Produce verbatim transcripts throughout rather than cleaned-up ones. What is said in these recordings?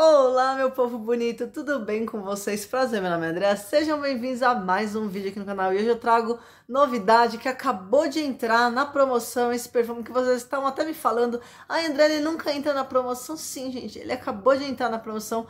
Olá, meu povo bonito, tudo bem com vocês? Prazer, meu nome é Andrea, sejam bem-vindos a mais um vídeo aqui no canal. E hoje eu trago novidade que acabou de entrar na promoção, esse perfume que vocês estavam até me falando. Ah, Andrea, ele nunca entra na promoção. Sim, gente, ele acabou de entrar na promoção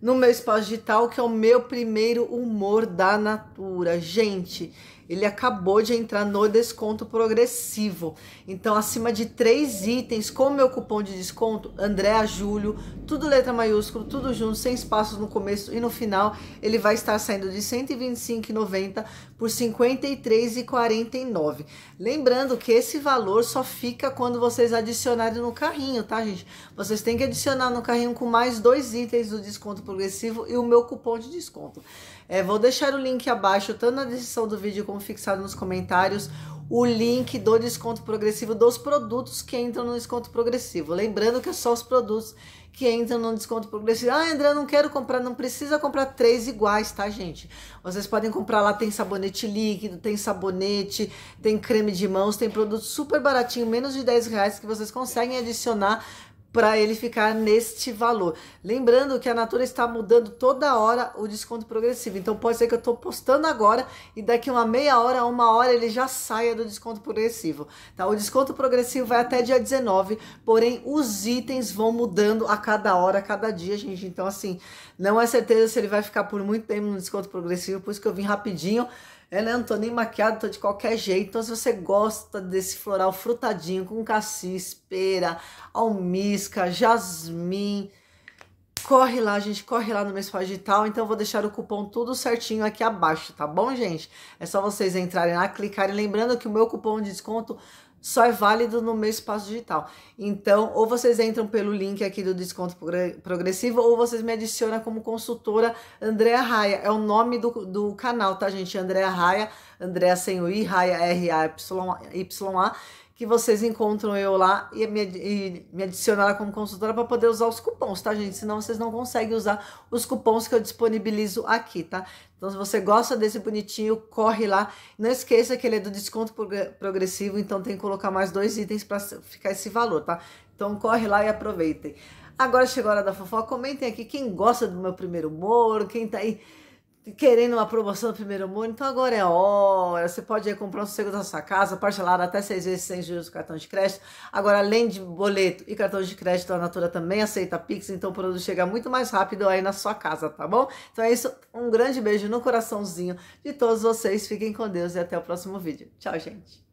no meu espaço digital, que é o meu primeiro humor da Natura. Gente, ele acabou de entrar no desconto progressivo. Então, acima de três itens, com o meu cupom de desconto, Andrea Júlio, tudo letra maiúscula, tudo junto, sem espaços no começo e no final, ele vai estar saindo de cento e vinte e cinco reais e noventa centavos por cinquenta e três reais e quarenta e nove centavos. Lembrando que esse valor só fica quando vocês adicionarem no carrinho, tá, gente? Vocês têm que adicionar no carrinho com mais dois itens do desconto progressivo e o meu cupom de desconto. É, vou deixar o link abaixo, tanto na descrição do vídeo como fixado nos comentários, o link do desconto progressivo dos produtos que entram no desconto progressivo. Lembrando que é só os produtos que entram no desconto progressivo. Ah, André, não quero comprar, não precisa comprar três iguais, tá, gente? Vocês podem comprar lá, tem sabonete líquido, tem sabonete, tem creme de mãos, tem produto super baratinho, menos de dez reais, que vocês conseguem adicionar para ele ficar neste valor. Lembrando que a Natura está mudando toda hora o desconto progressivo. Então pode ser que eu estou postando agora e daqui uma meia hora, uma hora ele já saia do desconto progressivo. Tá? O desconto progressivo vai até dia dezenove, porém os itens vão mudando a cada hora, a cada dia, gente. Então assim, não é certeza se ele vai ficar por muito tempo no desconto progressivo, por isso que eu vim rapidinho. Eu não tô nem maquiada, tô de qualquer jeito. Então se você gosta desse floral frutadinho com cassis, pera, almisca, jasmim, corre lá, gente, corre lá no meu espaço digital. Então eu vou deixar o cupom tudo certinho aqui abaixo, tá bom, gente? É só vocês entrarem lá, clicarem. Lembrando que o meu cupom de desconto só é válido no meu espaço digital. Então, ou vocês entram pelo link aqui do desconto progressivo, ou vocês me adicionam como consultora Andrea Raya. É o nome do, do canal, tá, gente? Andrea Raya, Andrea sem o I, Raya, R A Y A, que vocês encontram eu lá e me, e me adicionam lá como consultora para poder usar os cupons, tá, gente? Senão vocês não conseguem usar os cupons que eu disponibilizo aqui, tá? Então, se você gosta desse bonitinho, corre lá. Não esqueça que ele é do desconto progressivo, então tem que colocar mais dois itens para ficar esse valor, tá? Então, corre lá e aproveitem. Agora chegou a hora da fofoca. Comentem aqui quem gosta do meu primeiro humor, quem tá aí querendo uma promoção do primeiro humor. Então agora é a hora, você pode ir comprar um sossego da sua casa, parcelado até seis vezes sem juros do cartão de crédito. Agora, além de boleto e cartão de crédito, a Natura também aceita Pix, então o produto chega muito mais rápido aí na sua casa, tá bom? Então é isso, um grande beijo no coraçãozinho de todos vocês, fiquem com Deus e até o próximo vídeo. Tchau, gente!